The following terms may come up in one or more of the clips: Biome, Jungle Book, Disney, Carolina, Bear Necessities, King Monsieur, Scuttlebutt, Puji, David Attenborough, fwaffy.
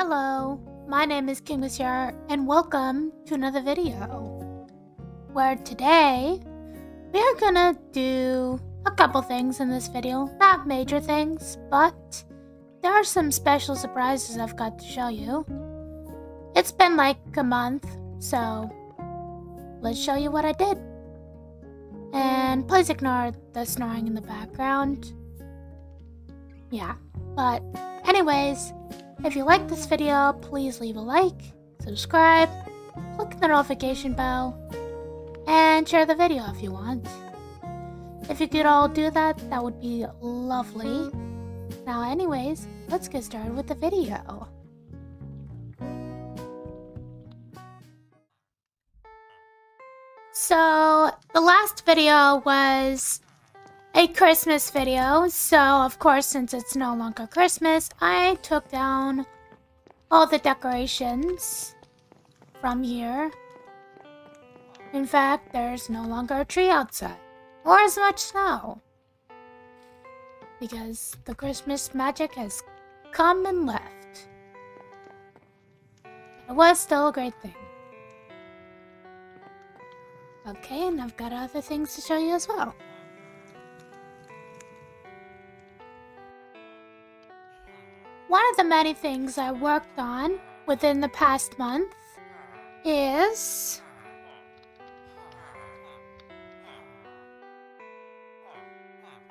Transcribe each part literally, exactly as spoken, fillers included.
Hello, my name is King Monsieur, and welcome to another video, where today we are gonna do a couple things in this video. Not major things, but there are some special surprises I've got to show you. It's been like a month, so let's show you what I did. And please ignore the snoring in the background. Yeah, but anyways, if you like this video, please leave a like, subscribe, click the notification bell, and share the video if you want. If you could all do that, that would be lovely. Now anyways, let's get started with the video. So, the last video was a Christmas video, so of course, since it's no longer Christmas, I took down all the decorations from here. In fact, there's no longer a tree outside, or as much snow, because the Christmas magic has come and left. It was still a great thing. Okay, and I've got other things to show you as well. One of the many things I worked on within the past month is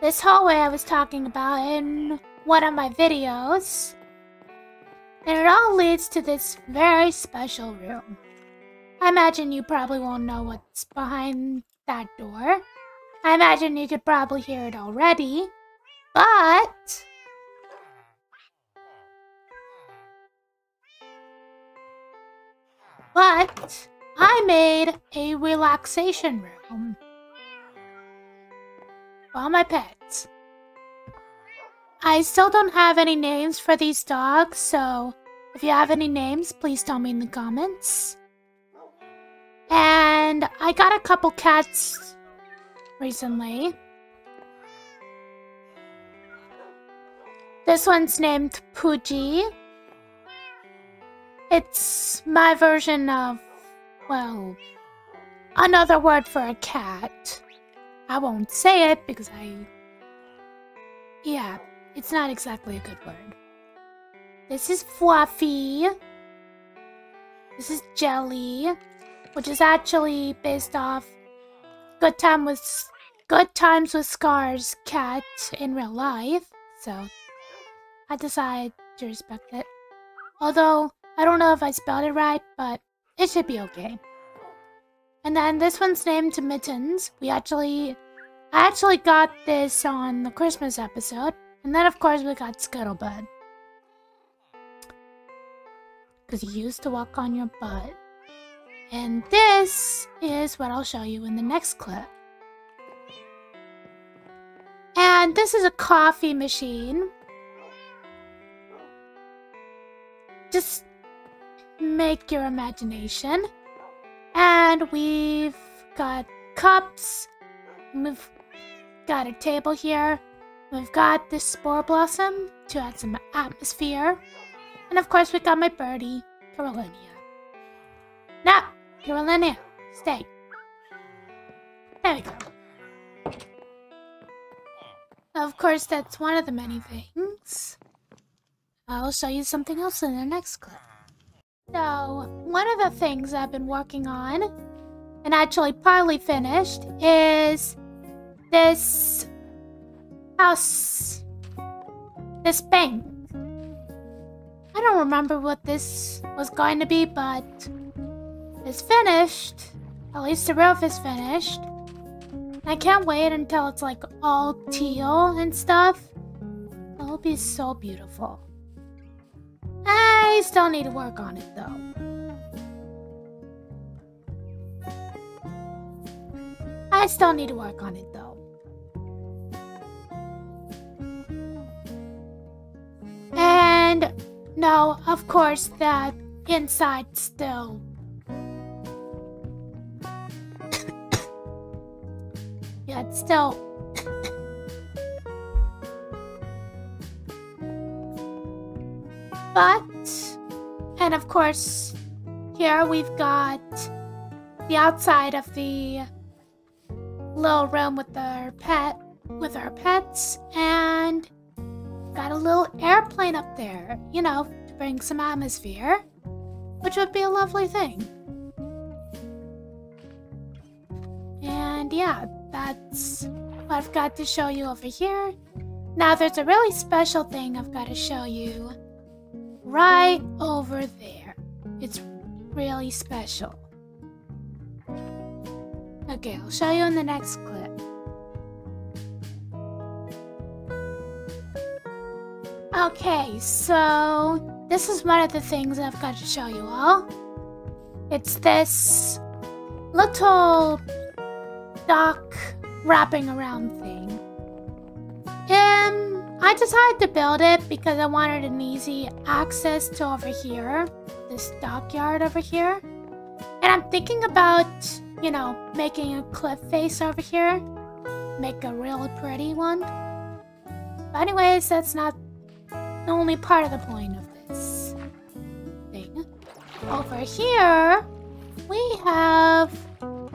this hallway I was talking about in one of my videos. And it all leads to this very special room. I imagine you probably won't know what's behind that door. I imagine you could probably hear it already, but But I made a relaxation room for all my pets. I still don't have any names for these dogs, so if you have any names, please tell me in the comments. And I got a couple cats recently. This one's named Puji. It's my version of, well, another word for a cat. I won't say it because I... Yeah, it's not exactly a good word. This is Fwaffy. This is Jelly, which is actually based off Good Time with Good Times with Scar's cat in real life. So, I decided to respect it. Although, I don't know if I spelled it right, but it should be okay. And then this one's named Mittens. We actually, I actually got this on the Christmas episode. And then of course we got Scuttlebutt, because he used to walk on your butt. And this is what I'll show you in the next clip. And this is a coffee machine. Just make your imagination. And we've got cups. We've got a table here. We've got this spore blossom to add some atmosphere. And of course we got my birdie, Carolina. No, Carolina, stay. There we go. Of course, that's one of the many things. I'll show you something else in the next clip. So, one of the things I've been working on, and actually partly finished, is this house, this bank. I don't remember what this was going to be, but it's finished. At least the roof is finished. I can't wait until it's like all teal and stuff. It'll be so beautiful. I still need to work on it, though. I still need to work on it, though. And, no, of course, that inside still. Yeah, it's still... But And of course, here we've got the outside of the little room with our pet, with our pets, and got a little airplane up there, you know, to bring some atmosphere, which would be a lovely thing. And yeah, that's what I've got to show you over here. Now there's a really special thing I've got to show you right over there. It's really special. Okay, I'll show you in the next clip. Okay, so this is one of the things I've got to show you all. It's this little dock wrapping around thing. And I decided to build it because I wanted an easy access to over here, this dockyard over here. And I'm thinking about, you know, making a cliff face over here. Make a really pretty one. But anyways, that's not the only part of the point of this thing. Over here, we have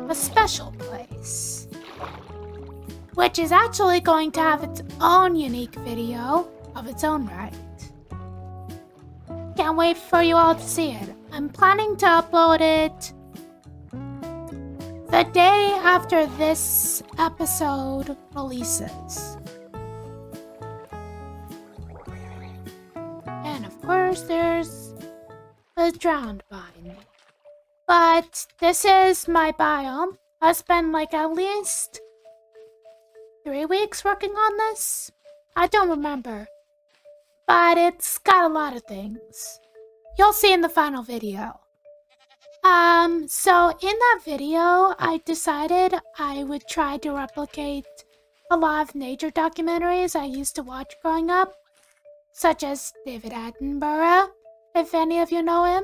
a special place, which is actually going to have its own unique video of its own right. Can't wait for you all to see it. I'm planning to upload it the day after this episode releases. And of course there's a drowned biome. But this is my biome. I spent like at least three weeks working on this. I don't remember. But it's got a lot of things. You'll see in the final video. Um, so in that video, I decided I would try to replicate a lot of nature documentaries I used to watch growing up, such as David Attenborough, if any of you know him.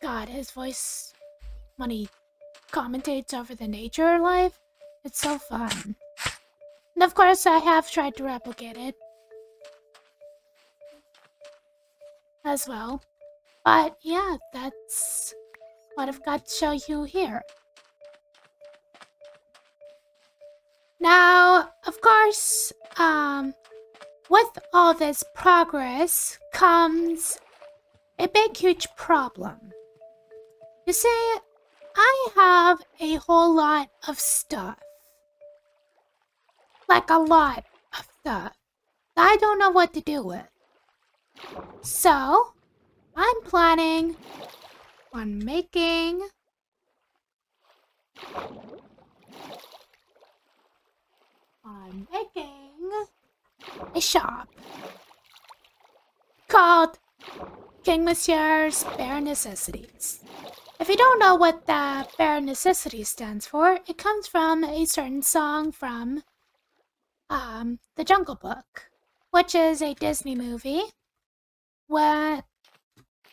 God, his voice when he commentates over the nature life, it's so fun. And of course, I have tried to replicate it as well. But yeah, that's what I've got to show you here. Now, of course, um, with all this progress comes a big, huge problem. You see, I have a whole lot of stuff. Like a lot of stuff that I don't know what to do with. So I'm planning on making on making a shop called King Mousseur's Bear Necessities. If you don't know what the Bear Necessities stands for, it comes from a certain song from um, the Jungle Book, which is a Disney movie. Where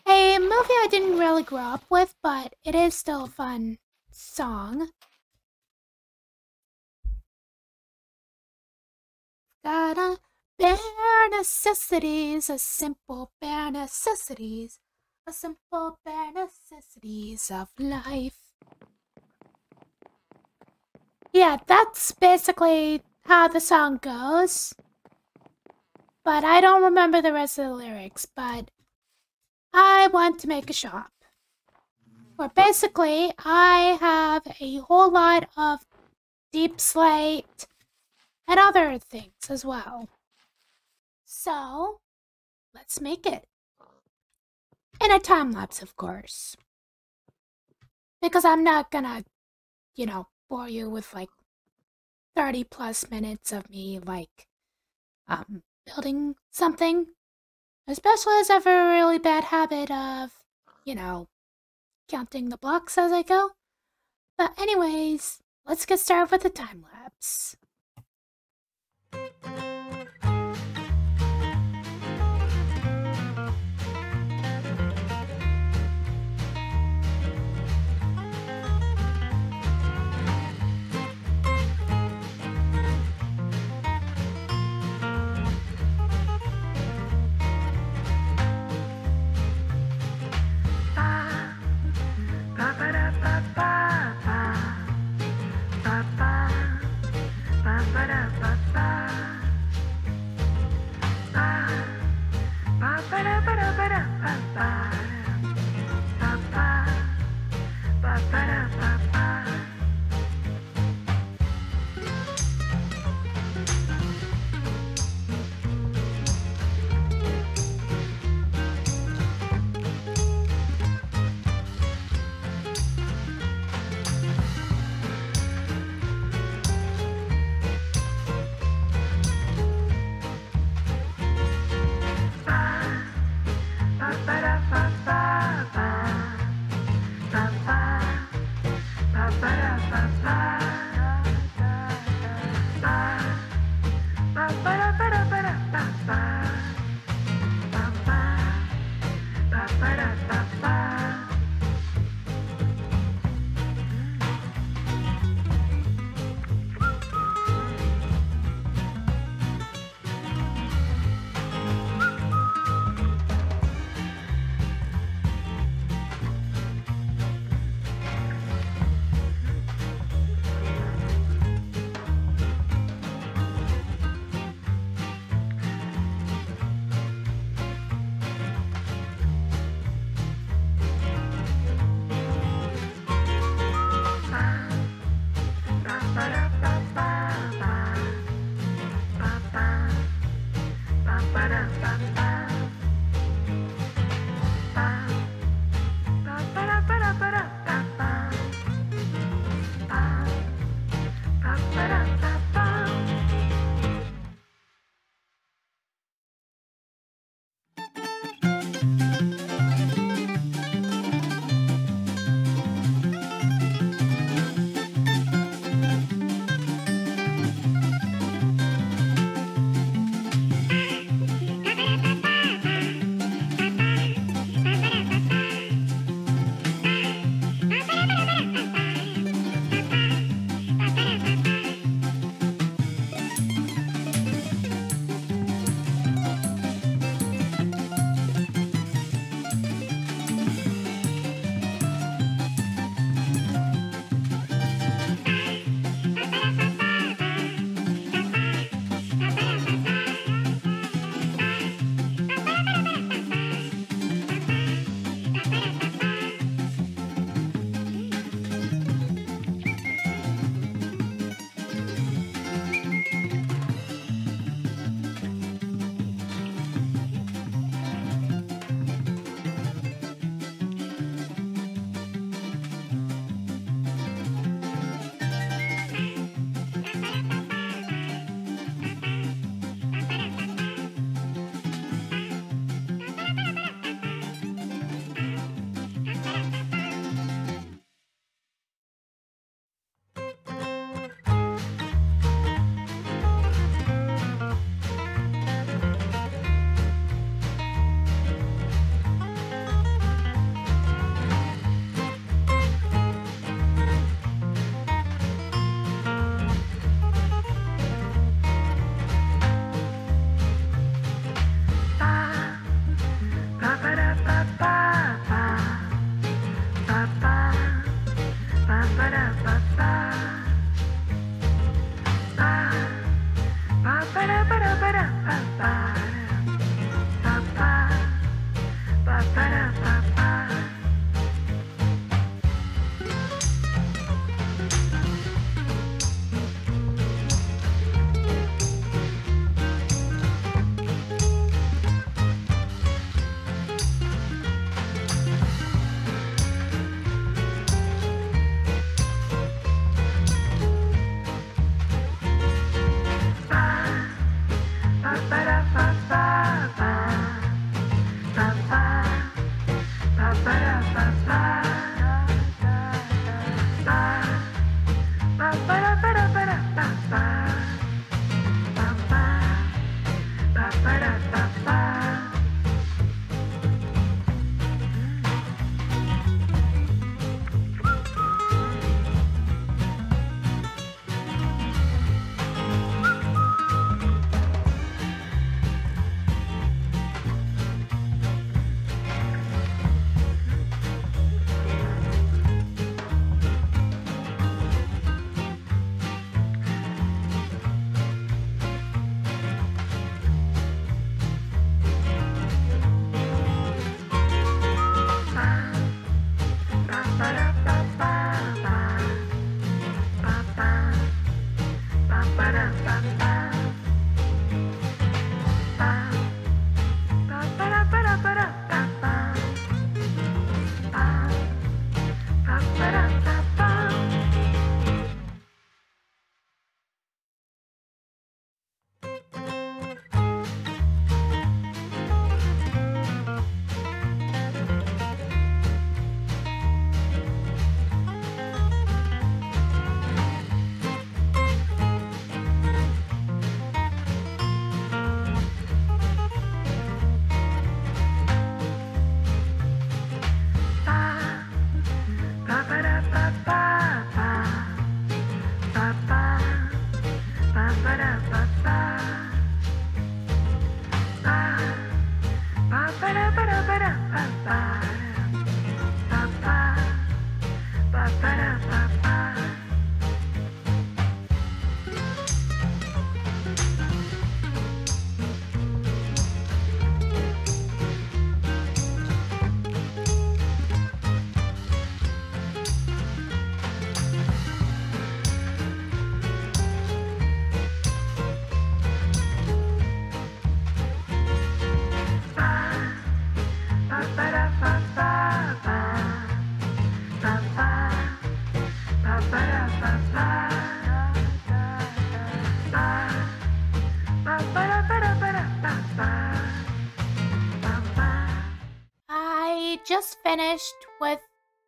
a movie I didn't really grow up with, but it is still a fun song. Gotta bear necessities, a simple bare necessities, a simple bare necessities of life. Yeah, that's basically how the song goes. But I don't remember the rest of the lyrics, but I want to make a shop. Where basically, I have a whole lot of deep slate and other things as well. So, let's make it. In a time lapse, of course. Because I'm not gonna, you know, bore you with like thirty plus minutes of me like, um, building something. Especially as I have a really bad habit of, you know, counting the blocks as I go. But anyways, let's get started with the time lapse. I just finished with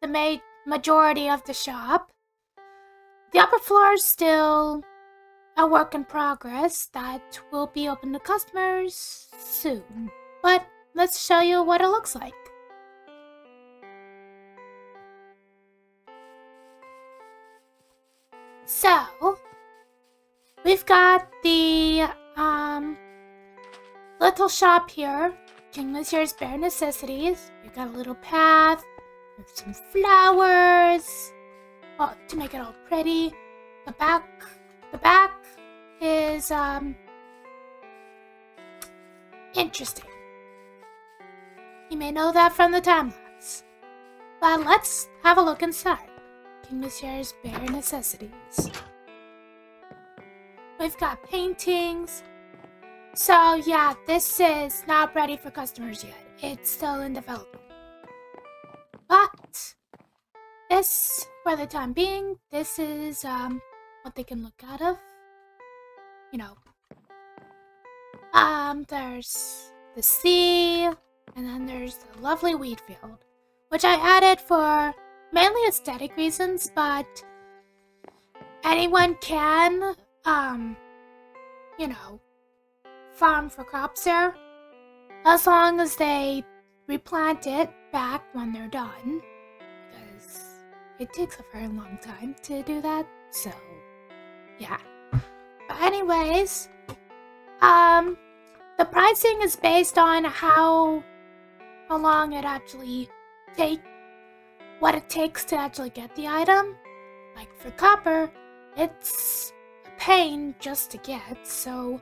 the ma- majority of the shop. The upper floor is still a work in progress that will be open to customers soon. But let's show you what it looks like. So, we've got the um, little shop here, King Mousier's Bear Necessities. We've got a little path with some flowers oh, to make it all pretty. The back, the back is um, interesting. You may know that from the time lapse. But let's have a look inside. King Mousier's Bear Necessities. We've got paintings. So yeah, this is not ready for customers yet. It's still in development. But this, for the time being, this is um, what they can look out of. You know, um, there's the sea, and then there's the lovely wheat field, which I added for mainly aesthetic reasons, but anyone can, um, you know, farm for crops there, as long as they replant it back when they're done, because it takes a very long time to do that, so, yeah. But anyways, um, the pricing is based on how, how long it actually takes, what it takes to actually get the item. Like for copper, it's a pain just to get, so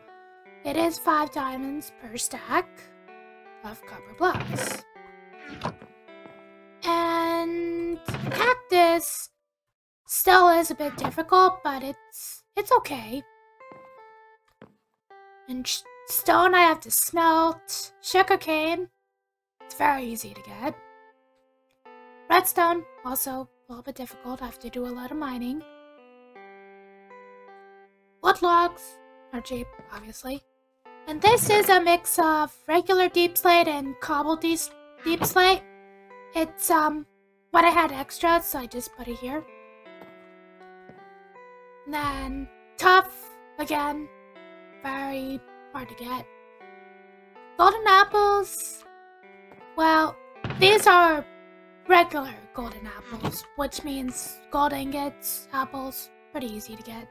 it is five diamonds per stack of copper blocks. And cactus still is a bit difficult, but it's it's okay. And stone I have to smelt. Sugarcane, it's very easy to get. Redstone, also a little bit difficult. I have to do a lot of mining. Wood logs are cheap, obviously. And this is a mix of regular deep slate and cobble deep, deep slate. It's um, what I had extra, so I just put it here. And then tough, again, very hard to get. Golden apples, well, these are regular golden apples, which means gold ingots, apples, pretty easy to get.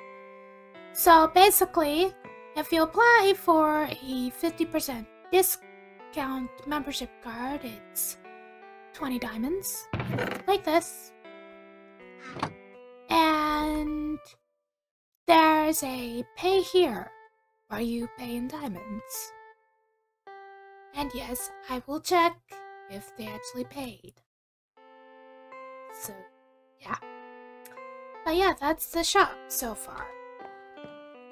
So basically, if you apply for a fifty percent discount membership card, it's twenty diamonds, like this. And there's a pay here, where you pay in diamonds. And yes, I will check if they actually paid. So, yeah. But yeah, that's the shop so far.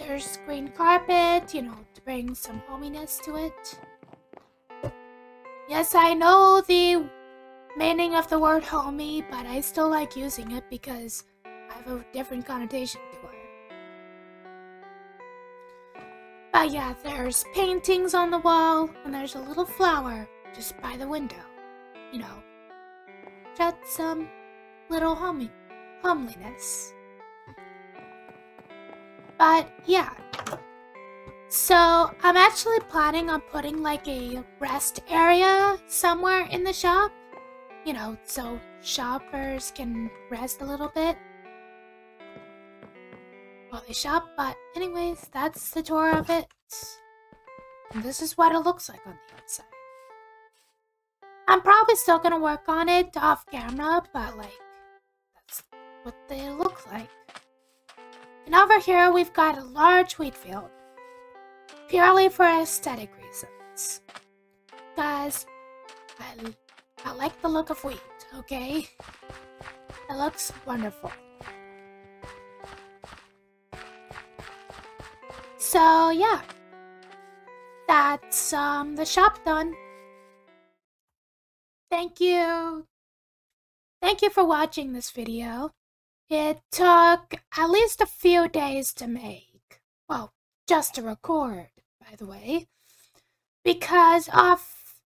There's green carpet, you know, to bring some hominess to it. Yes, I know the meaning of the word homey, but I still like using it because I have a different connotation to it. But yeah, there's paintings on the wall, and there's a little flower just by the window. You know, just some little homey, homeliness. But yeah, so I'm actually planning on putting like a rest area somewhere in the shop, you know, so shoppers can rest a little bit while they shop. But anyways, that's the tour of it. And this is what it looks like on the outside. I'm probably still gonna work on it off camera, but like, that's what they look like. And over here, we've got a large wheat field, purely for aesthetic reasons, because I, I like the look of wheat, okay? It looks wonderful. So yeah, that's um, the shop done. Thank you. Thank you for watching this video. It took at least a few days to make, well, just to record, by the way, because off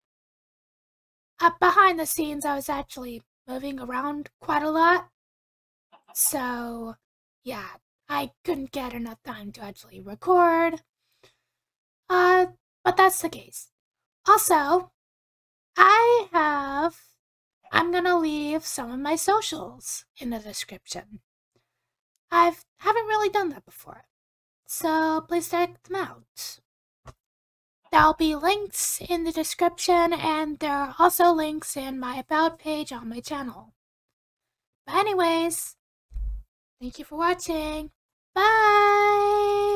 uh, behind the scenes I was actually moving around quite a lot, so yeah, I couldn't get enough time to actually record, uh, but that's the case. Also, I have... I'm gonna leave some of my socials in the description. I haven't really done that before, so please check them out. There'll be links in the description, and there are also links in my About page on my channel. But anyways, thank you for watching. Bye!